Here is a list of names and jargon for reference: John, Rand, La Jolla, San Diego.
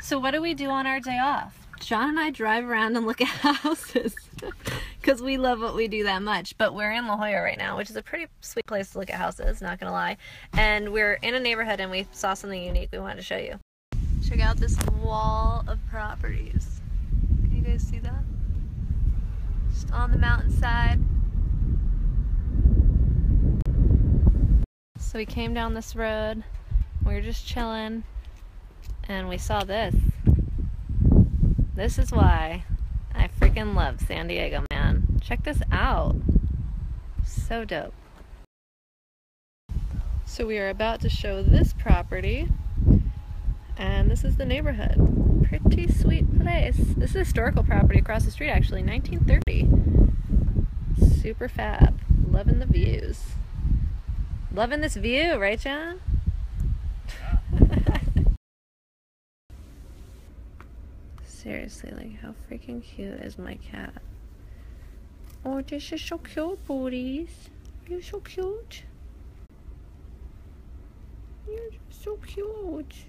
So what do we do on our day off? John and I drive around and look at houses because we love what we do that much. But we're in La Jolla right now, which is a pretty sweet place to look at houses, not gonna lie. And we're in a neighborhood and we saw something unique we wanted to show you. Check out this wall of properties. Can you guys see that? Just on the mountainside. So we came down this road, we were just chilling, and we saw this. This is why I freaking love San Diego, man. Check this out. So dope. So we are about to show this property, and this is the neighborhood. Pretty sweet place. This is a historical property across the street, actually, 1930. Super fab. Loving the views. Loving this view, right, John? Seriously, like, how freaking cute is my cat? Oh, this is so cute, buddies. You're so cute. You're so cute.